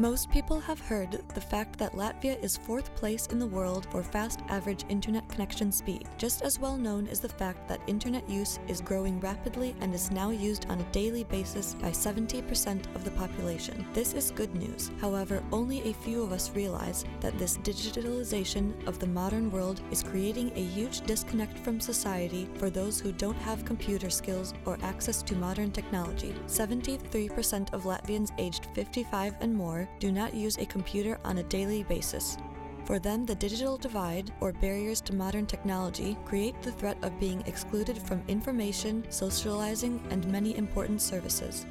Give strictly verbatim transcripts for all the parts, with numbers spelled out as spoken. Most people have heard the fact that Latvia is fourth place in the world for fast average internet connection speed. Just as well known is the fact that internet use is growing rapidly and is now used on a daily basis by seventy percent of the population. This is good news. However, only a few of us realize that this digitalization of the modern world is creating a huge disconnect from society for those who don't have computer skills or access to modern technology. seventy-three percent of Latvians aged fifty-five and more do not use a computer on a daily basis. For them, the digital divide, or barriers to modern technology, create the threat of being excluded from information, socializing, and many important services.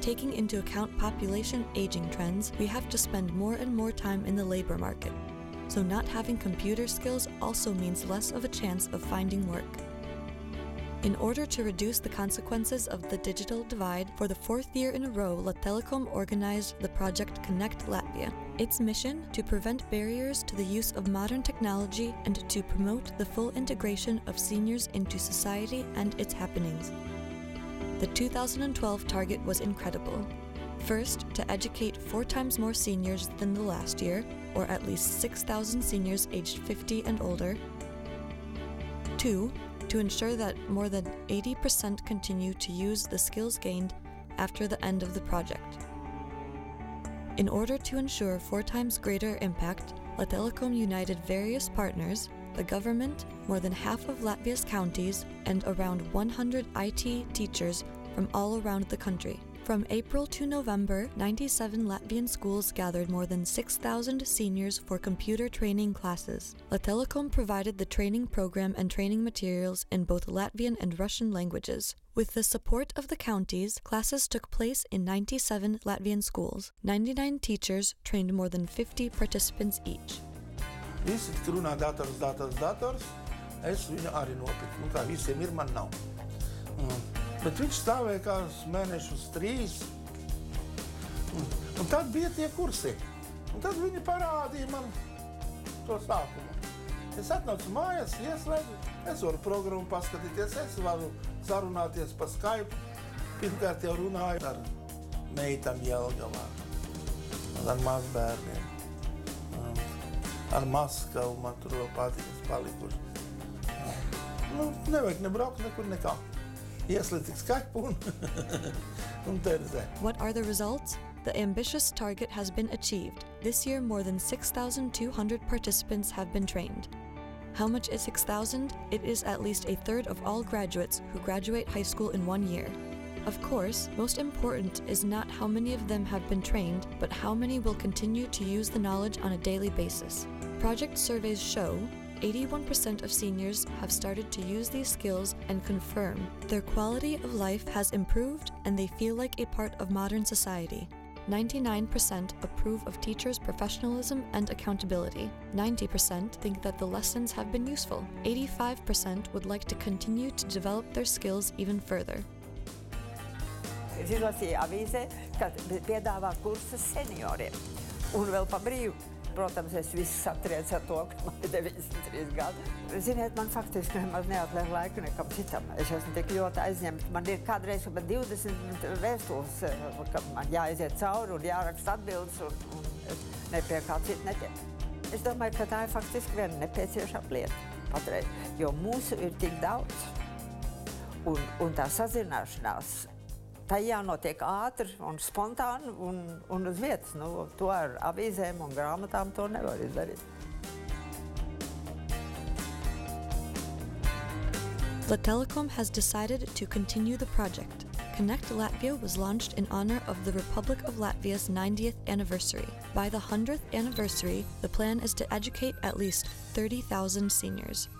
Taking into account population aging trends, we have to spend more and more time in the labor market. So not having computer skills also means less of a chance of finding work. In order to reduce the consequences of the digital divide, for the fourth year in a row, Lattelecom organized the project Connect Latvia. Its mission? To prevent barriers to the use of modern technology and to promote the full integration of seniors into society and its happenings. The two thousand twelve target was incredible. First, to educate four times more seniors than the last year, or at least six thousand seniors aged fifty and older. Two, to ensure that more than eighty percent continue to use the skills gained after the end of the project. In order to ensure four times greater impact, Lattelecom united various partners, the government, more than half of Latvia's counties, and around one hundred I T teachers from all around the country. From April to November, ninety-seven Latvian schools gathered more than six thousand seniors for computer training classes. Lattelecom provided the training program and training materials in both Latvian and Russian languages. With the support of the counties, classes took place in ninety-seven Latvian schools. ninety-nine teachers trained more than fifty participants each. Visi runā dators, dators, dators. Es viņu arī nopirku. Nu kā visiem ir, man nav. Bet viņš stāvēja kādus mēnešus trīs, un tad bija tie kursi. Un tad viņi parādīja man to sākumu. Es atnācu mājās, ieslēdzu, es varu programmu paskatīties, es varu sarunāties pa Skype. Pirmkārt jau runāju ar meitam Jelgavā, ar mazbērniem, ar Maskavu, man tur vēl patīkas palikuši. Nu, nevajag nebraukt nekur nekā. Yes, let's escape. What are the results? The ambitious target has been achieved. This year, more than six thousand two hundred participants have been trained. How much is six thousand? It is at least a third of all graduates who graduate high school in one year. Of course, most important is not how many of them have been trained, but how many will continue to use the knowledge on a daily basis. Project surveys show eighty-one percent of seniors have started to use these skills and confirm their quality of life has improved and they feel like a part of modern society. ninety-nine percent approve of teachers' professionalism and accountability. ninety percent think that the lessons have been useful. eighty-five percent would like to continue to develop their skills even further. Es izlasīju avīzē, ka piedāvā kursus senioriem un vēl pa brīvu. Protams, es visu satriecu ar to, ka man ir deviņdesmit trīs gadi. Ziniet, man faktiski nemaz neatliek laiku nekam citam. Es esmu tik ļoti aizņemta. Man ir kādreiz pat divdesmit vēstules, ka man jāaiziet cauri un jāraksta atbildes, un es ne pie kā citu netiek. Es domāju, ka tā ir faktiski viena nepieciešama lieta patreiz, jo mūsu ir tik daudz. Un tā sazināšanās, tai jānotiek ātri un spontāni un, un uz vietas. Nu, to ar avīzēm un grāmatām to nevar izdarīt. Lattelecom has decided to continue the project. Connect Latvia was launched in honor of the Republic of Latvia's ninetieth anniversary. By the hundredth anniversary, the plan is to educate at least thirty thousand seniors.